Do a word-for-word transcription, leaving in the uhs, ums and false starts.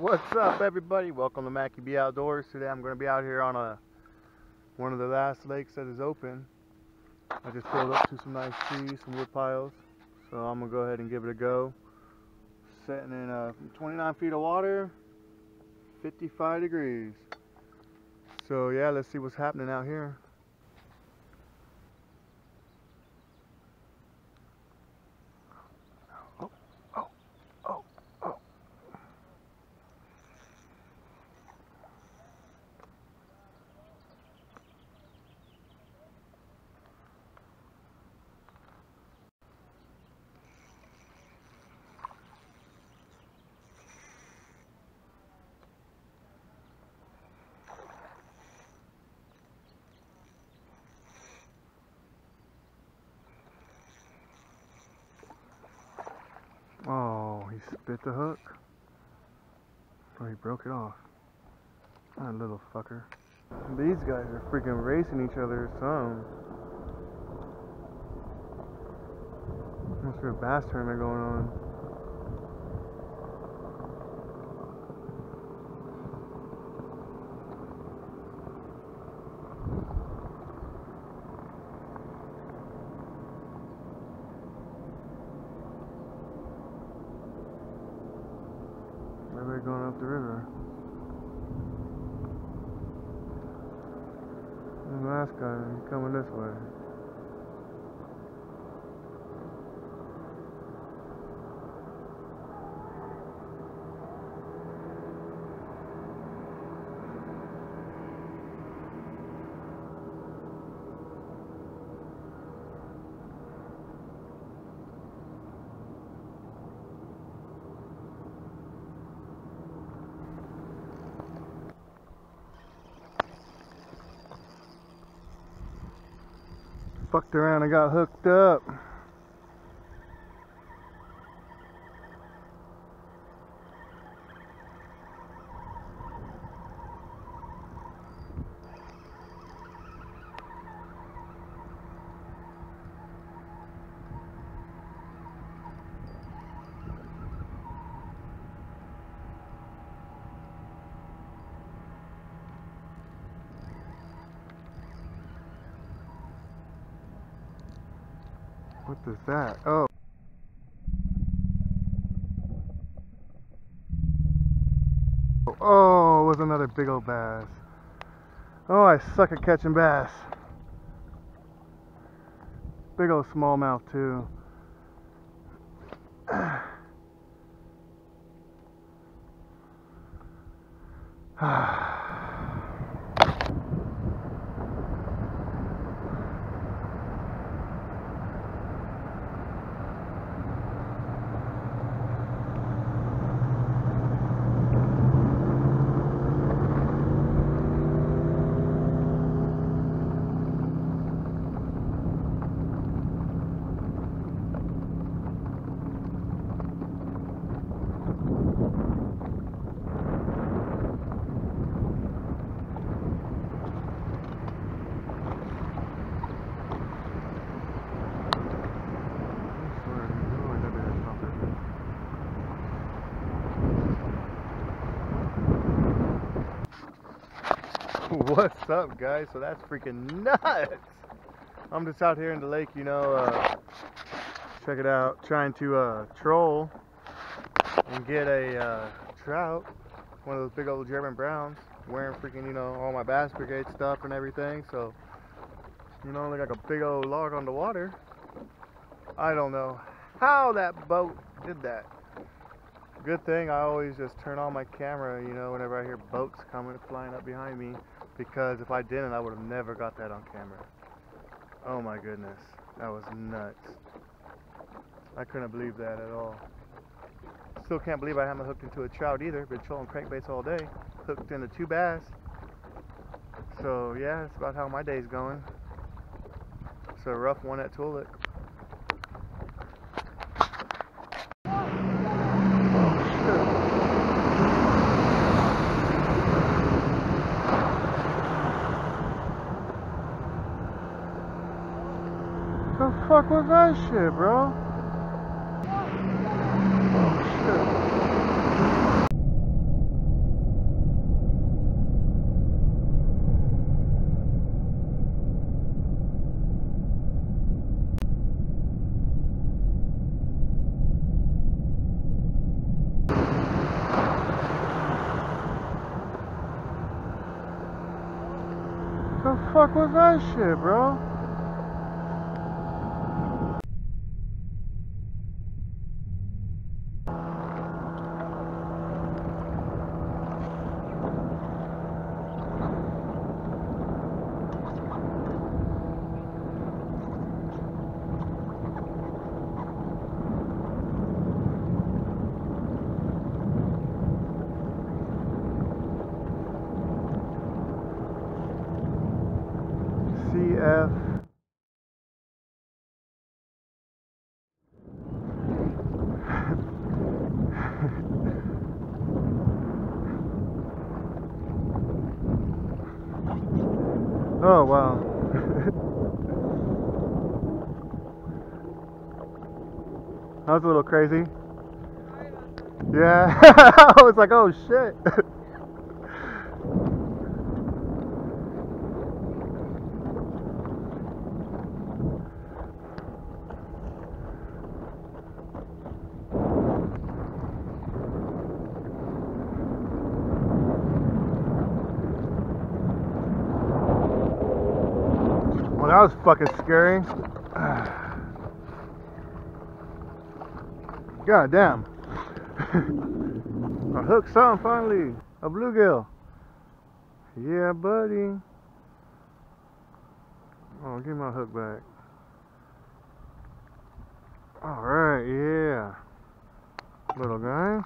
What's up, everybody? Welcome to Macky B. Outdoors. Today I'm going to be out here on a one of the last lakes that is open. I just pulled up to some nice trees, some wood piles, so I'm going to go ahead and give it a go. Sitting in uh, twenty-nine feet of water, fifty-five degrees. So yeah, let's see what's happening out here. Oh, he spit the hook. Oh, he broke it off. That little fucker. These guys are freaking racing each other or something. Must be a bass tournament going on. They're going up the river. And the last guy coming this way. Fucked around and got hooked up. What is that? Oh. Oh, it was another big old bass. Oh, I suck at catching bass. Big old smallmouth, too. What's up, guys? So that's freaking nuts. I'm just out here in the lake, you know, uh, check it out, trying to uh, troll and get a uh, trout, one of those big old German Browns, wearing freaking, you know, all my Bass Brigade stuff and everything. So, you know, like a big old log on the water. I don't know how that boat did that. Good thing I always just turn on my camera, you know, whenever I hear boats coming flying up behind me, because if I didn't, I would have never got that on camera. Oh my goodness, that was nuts. I couldn't believe that at all. Still can't believe I haven't hooked into a trout either. Been trolling crankbaits all day, hooked into two bass. So yeah, that's about how my day's going. It's a rough one at Tule Lake. What the fuck was that shit, bro? Oh, shit. fuck was that shit, bro? Oh, wow. That was a little crazy. Yeah, I was like, oh shit. That was fucking scary. God damn. I hooked something finally. A bluegill. Yeah, buddy. Oh, give me my hook back. Alright, yeah. Little guy.